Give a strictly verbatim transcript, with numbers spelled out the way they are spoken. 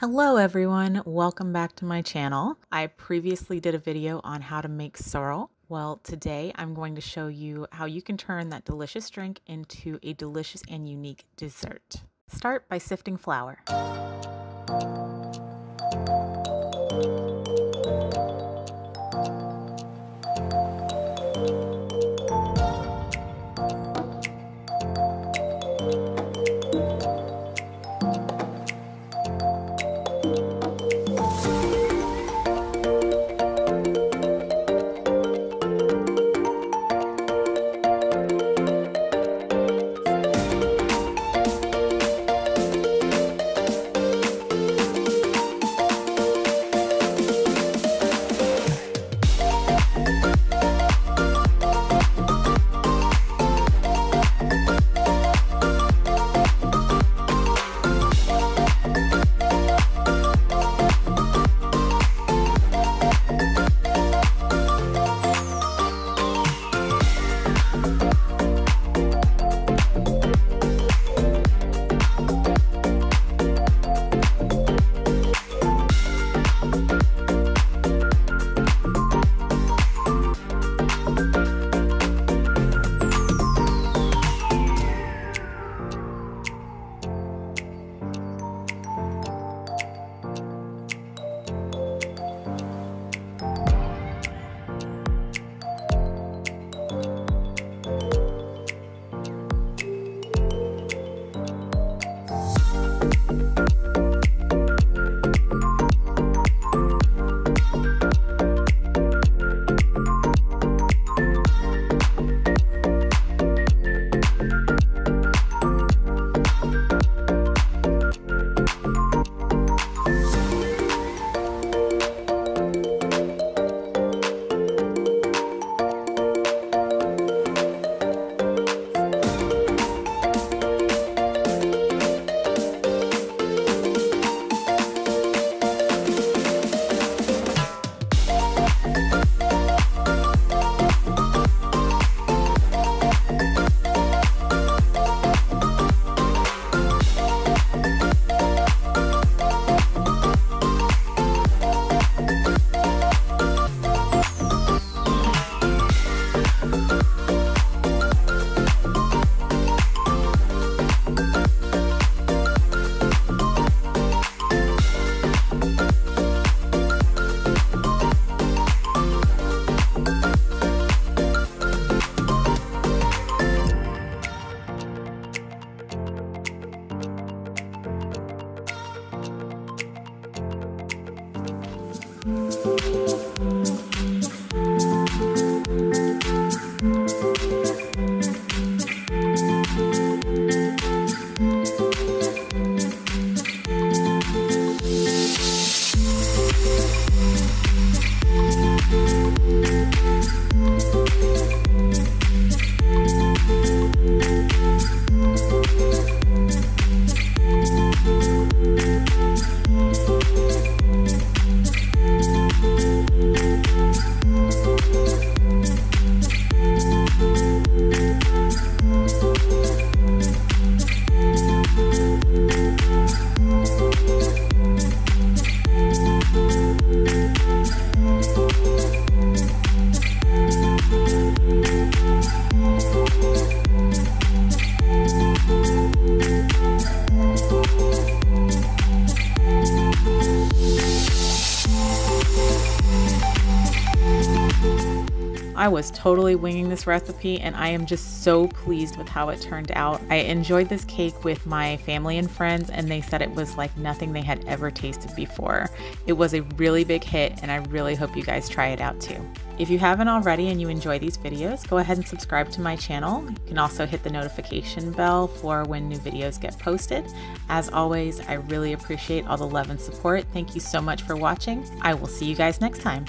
Hello everyone, welcome back to my channel. I previously did a video on how to make sorrel. Well, today I'm going to show you how you can turn that delicious drink into a delicious and unique dessert. Start by sifting flour. I was totally winging this recipe and I am just so pleased with how it turned out. I enjoyed this cake with my family and friends and they said it was like nothing they had ever tasted before. It was a really big hit and I really hope you guys try it out too. If you haven't already and you enjoy these videos, go ahead and subscribe to my channel. You can also hit the notification bell for when new videos get posted. As always, I really appreciate all the love and support. Thank you so much for watching. I will see you guys next time.